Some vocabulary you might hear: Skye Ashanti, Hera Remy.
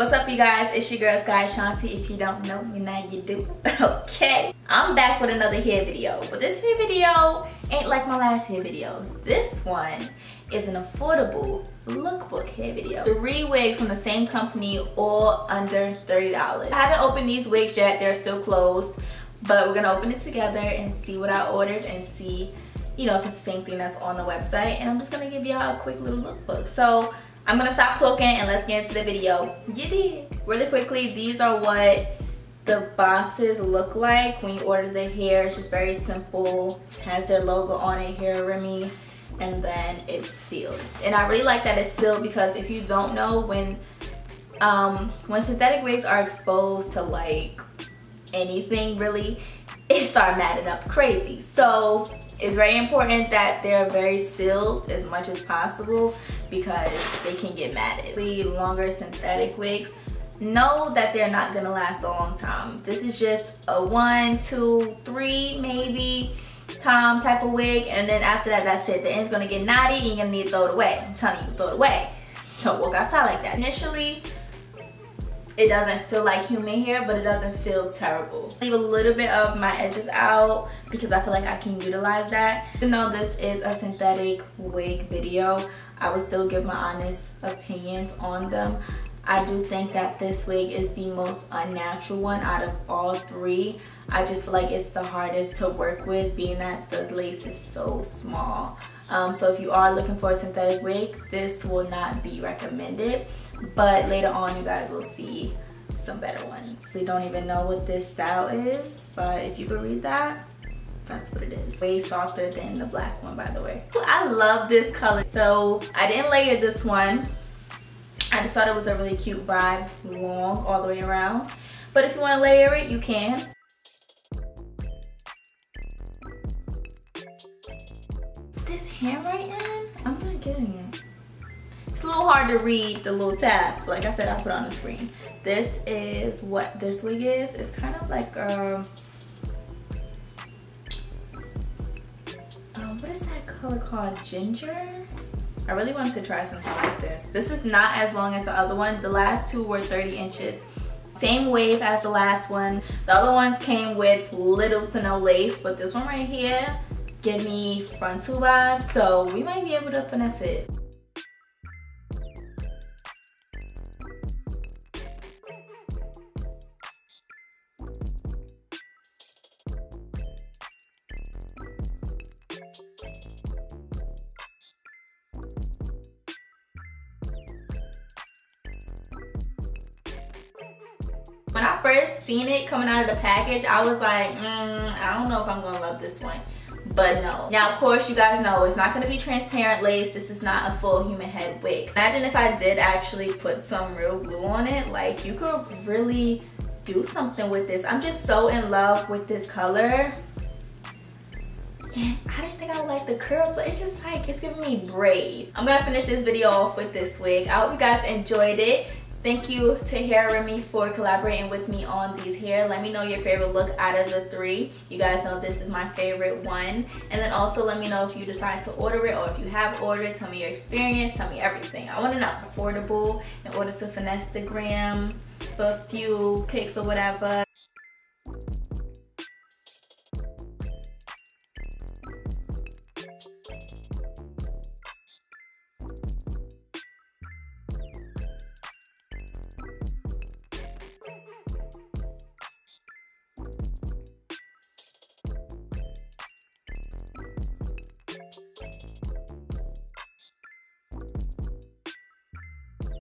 What's up, you guys? It's your girl Skye Ashanti. If you don't know me, now you do. Okay, I'm back with another hair video, but this hair video ain't like my last hair videos. This one is an affordable lookbook hair video. 3 wigs from the same company, all under $30. I haven't opened these wigs yet, they're still closed, but we're gonna open it together and see what I ordered and see, you know, if it's the same thing that's on the website. And I'm just gonna give y'all a quick little lookbook. So I'm gonna stop talking and let's get into the video. You did. Really quickly, these are what the boxes look like when you order the hair. It's just very simple. It has their logo on it, Hera Remy, and then it's sealed. And I really like that it's sealed because if you don't know, when synthetic wigs are exposed to like anything really, it starts matting up crazy. So it's very important that they're very sealed as much as possible because they can get matted. The longer synthetic wigs, know that they're not gonna last a long time. This is just a 1, 2, 3 maybe time type of wig, and then after that, that's it. The end's gonna get knotty and you're gonna need to throw it away. I'm telling you, throw it away. Don't walk outside like that. Initially, it doesn't feel like human hair, but it doesn't feel terrible. Leave a little bit of my edges out because I feel like I can utilize that. Even though this is a synthetic wig video, I would still give my honest opinions on them. I do think that this wig is the most unnatural one out of all 3. I just feel like it's the hardest to work with, being that the lace is so small. So if you are looking for a synthetic wig, this will not be recommended. But later on, you guys will see some better ones. So you don't even know what this style is, but if you could read that, that's what it is. Way softer than the black one, by the way. I love this color. So I didn't layer this one. I just thought it was a really cute vibe, long all the way around. But if you want to layer it, you can. This handwriting, I'm not getting it. It's a little hard to read the little tabs, but like I said, I'll put it on the screen. This is what this wig is. It's kind of like what is that color called? Ginger? I really wanted to try something like this. This is not as long as the other one. The last 2 were 30 inches. Same wave as the last one. The other ones came with little to no lace, but this one right here give me frontal vibes, so we might be able to finesse it. When I first seen it coming out of the package, I was like, I don't know if I'm gonna love this one. But no. Now, of course, you guys know it's not gonna be transparent lace. This is not a full human head wig. Imagine if I did actually put some real glue on it. Like, you could really do something with this. I'm just so in love with this color. And I didn't think I would like the curls, but it's just like, it's giving me braid. I'm gonna finish this video off with this wig. I hope you guys enjoyed it. Thank you to Hera Remy for collaborating with me on these hair. Let me know your favorite look out of the 3. You guys know this is my favorite one. And then also let me know if you decide to order it or if you have ordered. Tell me your experience. Tell me everything. I want to know. Affordable in order to finesse the gram for a few pics or whatever.